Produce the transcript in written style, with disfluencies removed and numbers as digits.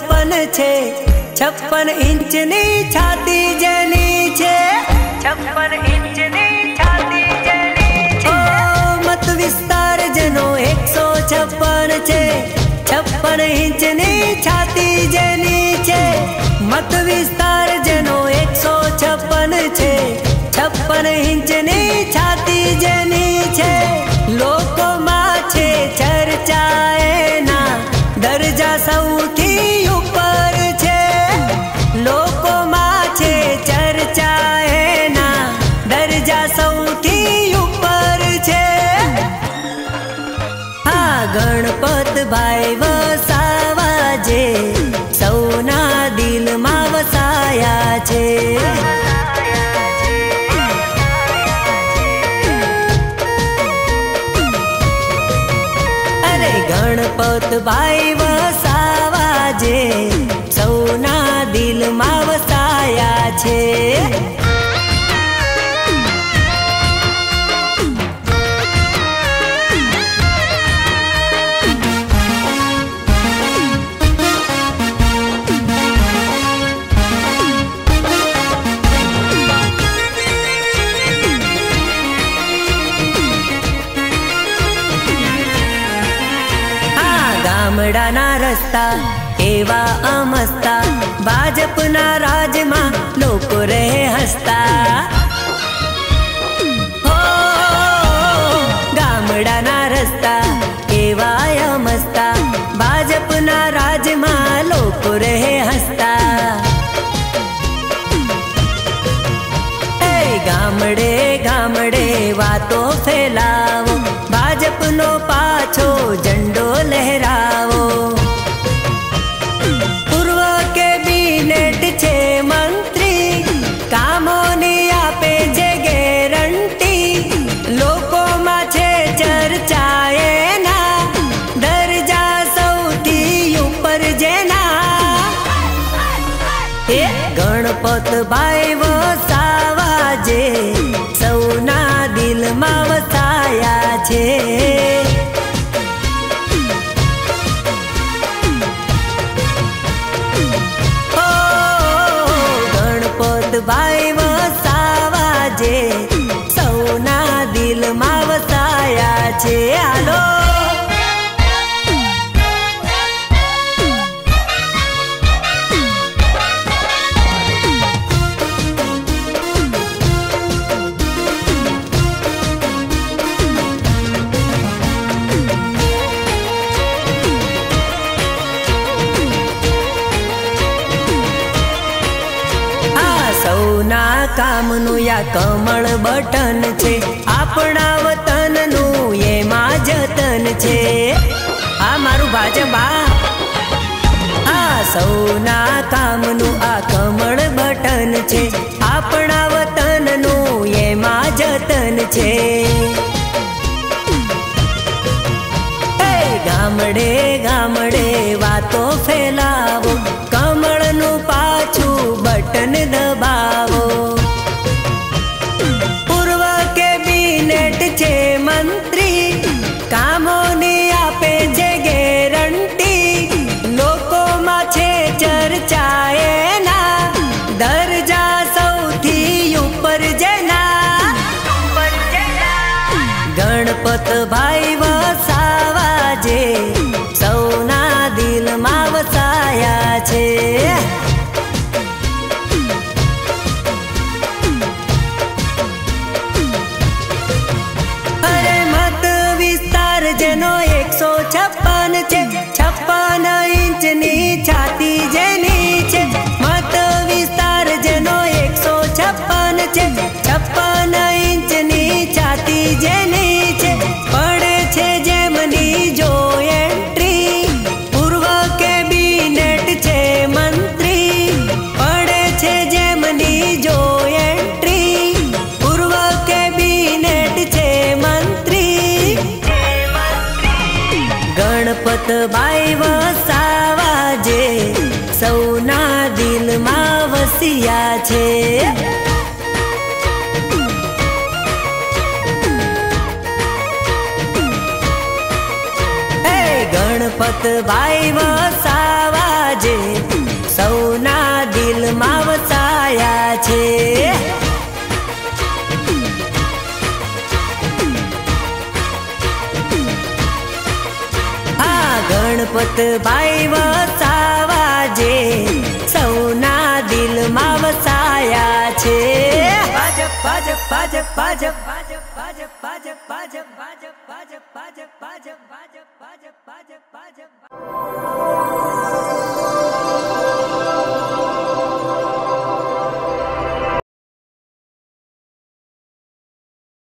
छप्पन छे छप्पन इंच नी छाती जनी छे छप्पन इंच नी छाती जनी छे। मत विस्तार जनो 156 छे छप्पन इंच नी छाती जनी छे। मत विस्तार जनो 156 छे छप्पन इंच नी छाती जनी छे। लोको मां छे चर्चाए ना दर्जा सौथी ऊपर छे। लोको मां छे चर्चाए ना दर्जा सौथी ऊपर छे। हा गणपत भाई वसावा जे सौना दिल मां वसाया छे। गणपत भाई वसावा जे सौना दिल मां वसाया छे। ગામડાના રસ્તા એવા અમસ્તા ભાજપના રાજમાં લોકો રહે હસતા। હો ગામડાના રસ્તા એવા અમસ્તા ભાજપના રાજમાં લોકો રહે હસતા। એ ગામડે ગામડે વાતો ફેલાવો ભાજપનો પાછો ઝંડો લહેરાવો। गणपत भाई वसावा जे सौना दिल मां वसाया छे। ओ गणपत भाई वसावा जे सौना दिल मां वसाया छे। आलो कामनु या कमल बटन छे आपना वतननु ये मां जतन छे। आ मारू भाजबा आ सौना कामनु आ कमल बटन छे आपना वतननु ये मां जतन छे। ए गामडे गामडे वातो फैलावो कमलनु पाछू बटन दबावो। गणपत भाई वसावा जे सौना दिल मां वसाया छे। अरे मत विस्तार जनो 156 छे छप्पन इंच नी छाती जेनी छे। मत विस्तार जनो 156 छे छप्पन इंच नी छाती जेनी। गणपत भाई वसावा जे सौना दिल मां वसिया छे। गणपत भाई वसावा जे गणपत भाई वसावा जे सौना दिल मा वसाया छे। भाजप।